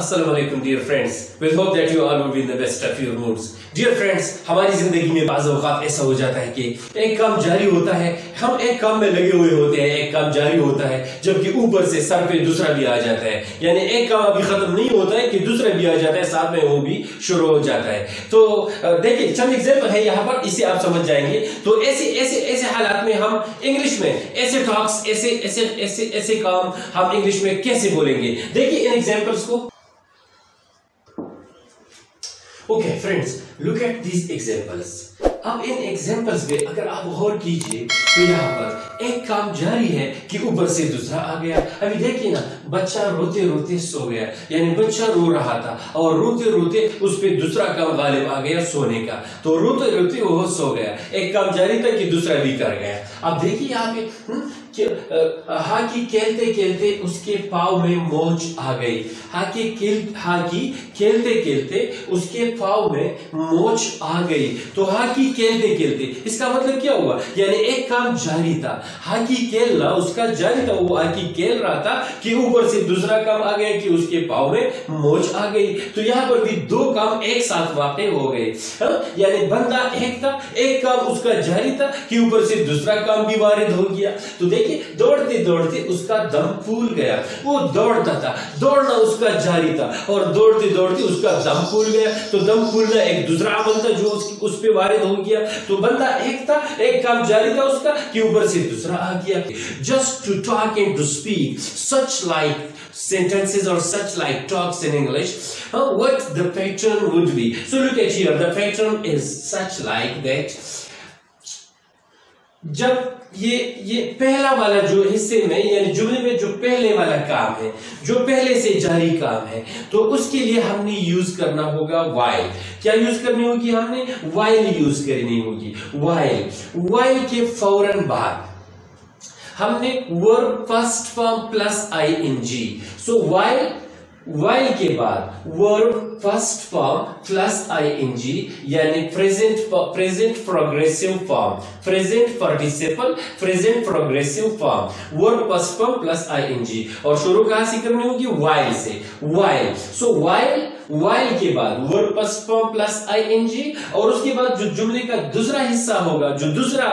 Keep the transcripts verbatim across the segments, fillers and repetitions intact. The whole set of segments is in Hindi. अस्सलाम वालेकुम dear friends, will hope that you all will be in the best of your moods. Dear friends, हमारी जिंदगी में बाज़ औक़ात ऐसा हो जाता है कि एक काम जारी होता है, हम एक काम में लगे हुए होते हैं, एक काम जारी होता है जबकि ऊपर से सर पे दूसरा भी आ जाता है, यानी एक काम अभी खत्म नहीं होता है कि दूसरा भी आ जाता है, साथ में वो भी शुरू हो जाता है। तो देखिए चंद एग्जाम्पल है यहाँ पर, इसे आप समझ जाएंगे। तो ऐसे ऐसे ऐसे हालात में हम इंग्लिश में ऐसे टॉक्स ऐसे ऐसे ऐसे ऐसे काम हम इंग्लिश में कैसे बोलेंगे, देखिए इन एग्जाम्पल्स को। Okay friends, look at these examples. अब इन एग्जाम्पल्स में अगर आप गौर कीजिए तो यहाँ पर एक काम जारी है कि ऊपर से दूसरा आ गया। अभी देखिए ना, बच्चा रोते रोते सो गया, यानी बच्चा रो रहा था और रोते रोते उस पे दूसरा काम गालिब आ गया, सोने का। तो रोते रोते वो सो गया, एक काम जारी था कि दूसरा भी कर गया। अब देखिए यहाँ पे हाकी खेलते खेलते उसके पाँव में मोच आ गई। हाकी खेल हाकी खेलते खेलते उसके पाँव में मोच आ गई। तो हाकी खेलते खेलते, इसका मतलब क्या हुआ, यानी एक काम जारी था, हाकी खेलना उसका जारी था, वो हाकी खेल रहा था कि ऊपर से दूसरा काम आ गया कि उसके पाँव में मोच आ गई। तो यहाँ पर भी दो काम एक साथ वाक़ हो गए, यानी बंदा एक था, एक काम उसका जारी था कि ऊपर से दूसरा काम भी वारिद हो गया। तो देखिए दौड़ते दौड़ते उसका दम फूल गया, वो दौड़ता था, दौड़ना उसका जारी था और दौड़ते दौड़ते उसका दम फूल गया। तो दम फूलना एक दूसरा अमल था जो उसकी उस पे वारिद हो गया। तो बंदा एक था, एक काम जारी था उसका कि ऊपर से दूसरा आ गया। Just to talk and to speak such like sentences or such like talks in English, huh, what the pattern would be. So look at here, the pattern is such like that. जब ये ये पहला वाला जो हिस्से में, यानी जुमले में जो पहले वाला काम है, जो पहले से जारी काम है, तो उसके लिए हमने यूज करना होगा वाइल। क्या यूज करनी होगी, हमने वाइल यूज करनी होगी। वाइल वाइल के फौरन बाद हमने verb first form plus I N G. So while while के बाद verb first form plus I N G, यानी present present progressive form, present participle, present progressive form, verb first form plus I N G. और शुरू कहां से करनी होगी, वाइल से। वाइल सो वाइल वाइल के बाद verb first form plus I N G, और उसके बाद जो जुमले का दूसरा हिस्सा होगा, जो दूसरा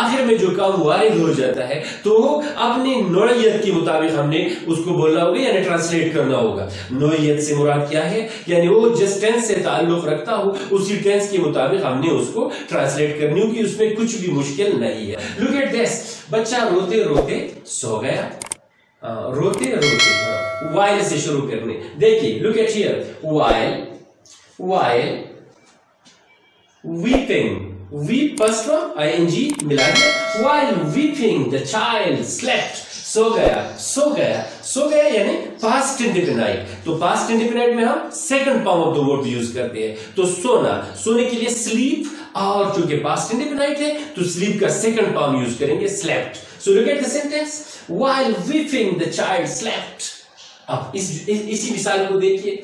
आखिर में जो काम वारिद हो जाता है, तो अपनी नौयत के मुताबिक हमने उसको बोलना होगा, यानी ट्रांसलेट करना होगा। नौयत से मुराद क्या है, यानी वो जिस टेंस से ताल्लुक रखता हो उसी टेंस के मुताबिक हमने उसको ट्रांसलेट करनी होगी, उसमें कुछ भी मुश्किल नहीं है। लुक एट दिस, बच्चा रोते रोते सो गया। आ, रोते रोते वाइल से शुरू करने, देखिए look at here, while while weeping, weep first form I N G मिलाना, while weeping the child slept, सो गया सो गया सो गया, यानी पास्ट इंडिपेंडेंट। तो पास्ट इंडिपेंडेंट में हम second form of the word use करते हैं। तो सोना, सोने के लिए स्लीप, और चूंकि पास्ट इंडिपेंडेंट है तो स्लीप का सेकंड फॉर्म यूज करेंगे, slept. So look at the sentence, while weeping the child slept. अब इस, इस इसी मिसाल को देखिए,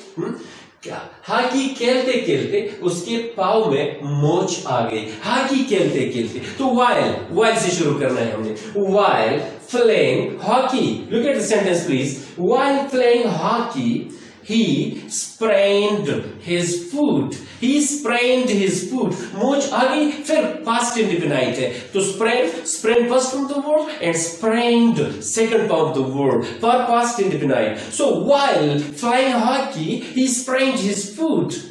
क्या हाकी खेलते खेलते उसके पाँव में मोच आ गई। हाकी खेलते खेलते, तो वाइल वाइल से शुरू करना है हमने। While playing hockey, look at the sentence please, while playing hockey He sprained his foot. He sprained his foot. मोच आ गई, फिर past indefinite है, तो sprain sprain first form of the verb and sprained second form of the verb for past indefinite. So while playing hockey, he sprained his foot.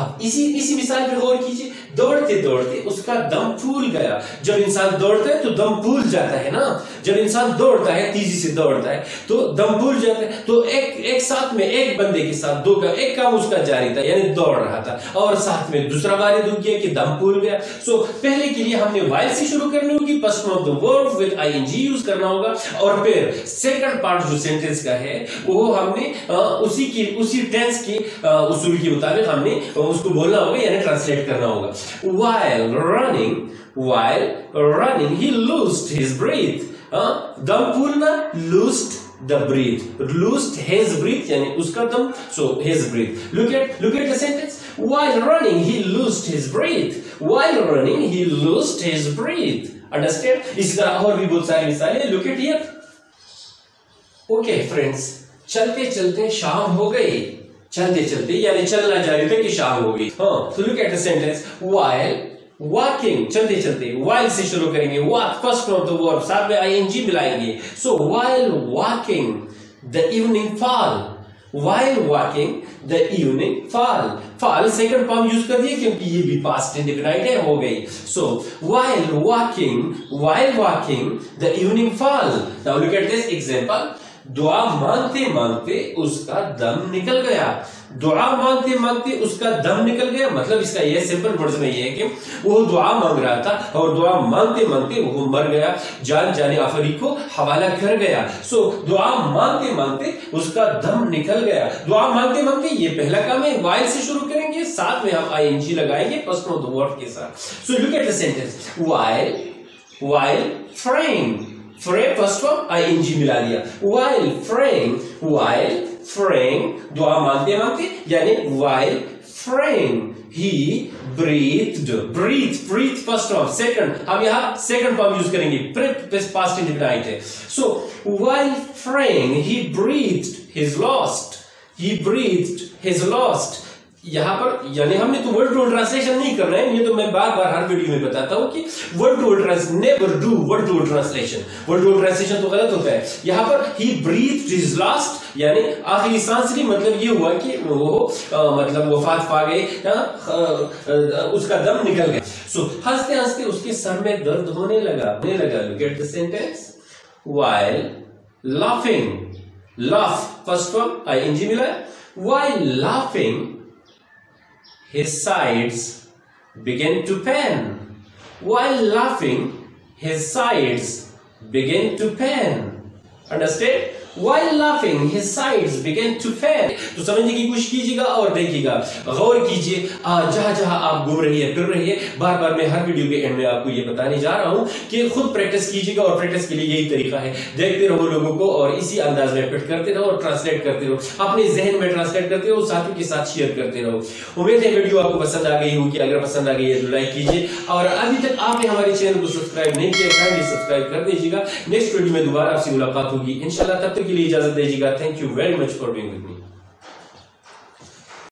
अब इसी इसी मिसाल पर गौर कीजिए, दौड़ते दौड़ते उसका दम फूल गया। जब इंसान दौड़ता है तो दम फूल जाता है ना, जब इंसान दौड़ता है, तेजी से दौड़ता है तो दम फूल जाता है। तो एक एक साथ में एक बंदे के साथ दो का एक काम उसका जारी था, यानी दौड़ रहा था, और साथ में दूसरा वारिद हो गया कि दम फूल गया। सो पहले के लिए हमने वाइल से शुरू करनी होगी, first form of the verb with ING use करना होगा, और फिर सेकंड पार्ट जो सेंटेंस का है वो हमने उसी की उसी टेंस के उसूल के मुताबिक हमने उसको बोलना होगा, यानी ट्रांसलेट करना होगा। While running, while running, he lost his breath. दम फूलना, lost the breath, lost his breath, यानी उसका दम, so his breath. Look at, look at the sentence. While running, he lost his breath. While running, he lost his breath. Understand? इसी तरह और भी बहुत सारी मिसालें। Look at here. Okay, friends. चलते चलते शाम हो गई, चलते चलते यानी चलना जारी था कि शाम हो गई। हाँ, तो look at the sentence while walking, चलते चलते वाइल से शुरू करेंगे, वॉक फर्स्ट फॉर्म तो वर्ब, साथ में आईएनजी मिलाएंगे। So while walking the evening fall, While walking the evening fall, fall second form use कर दिए क्योंकि ये भी past indefinite है, हो गई। So while walking, while walking the evening fall. Now look at this example. दुआ मांगते मांगते उसका दम निकल गया, दुआ मांगते मांगते उसका दम निकल गया, मतलब इसका यह सिंपल वर्जन ये है कि वो दुआ मांग रहा था और दुआ मांगते मांगते वो मर गया, जान जाने आफरी को हवाला कर गया। सो दुआ मांगते मांगते उसका दम निकल गया। दुआ मांगते मांगते ये पहला काम है, वाइल से शुरू करेंगे, साथ में हम आई एन जी लगाएंगे फर्स्ट ऑफ द वर्ड के साथ। So look at the sentence while while praying, pray first form I N G मिला दिया, वाइल फ्रेंग, वाइल फ्रेंग दुआ मांगते मांगते यानी while praying he breathed, breathe breathe first form second, हम यहाँ सेकंड फॉर्म यूज करेंगे, ब्रीथ पास्ट इंडेफिनाइट है। So while praying he breathed his lost, he breathed his lost, यहाँ पर यानी हमने तो वर्ड टू वर्ड ट्रांसलेशन नहीं कर रहे हैं, ये तो मैं बार बार हर वीडियो में बताता हूँ कि word to word trans never do word to word translation, word to word translation तो गलत होता है। यहाँ पर ही ब्रीथ्ड हिज लास्ट यानी आखिरी सांस ली, मतलब ये हुआ कि वो आ, मतलब वफात पा गए, उसका दम निकल गया। सो हंसते हंसते उसके सर में दर्द होने लगा, होने लगा। Look at the sentence while laughing, laugh first form I N G मिला, while laughing his sides began to pain, while laughing his sides began to pain, understand? While laughing his sides began to fail. तो समझने की कोशिश कीजिएगा और देखिएगा, गौर कीजिए जहां जहां आप घूम रही है फिर रही है। बार बार मैं हर वीडियो के एंड में आपको ये बताने जा रहा हूं कि खुद प्रैक्टिस कीजिएगा, और प्रैक्टिस के लिए यही तरीका है, देखते रहो लोगों को और इसी अंदाज में रिपीट करते रहो और ट्रांसलेट करते रहो, अपने जहन में ट्रांसलेट करते रहो, साथियों के साथ शेयर करते रहो। उम्मीद है वीडियो आपको पसंद आ गई होगी, अगर पसंद आ गई है तो लाइक कीजिए, और अभी तक आपने हमारे चैनल को सब्सक्राइब नहीं किया है सब्सक्राइब कर दीजिएगा। नेक्स्ट वीडियो में दोबारा आपसे मुलाकात होगी इंशाल्लाह, तब के लिए इजाजत दीजिएगा। Thank you very much for being with me.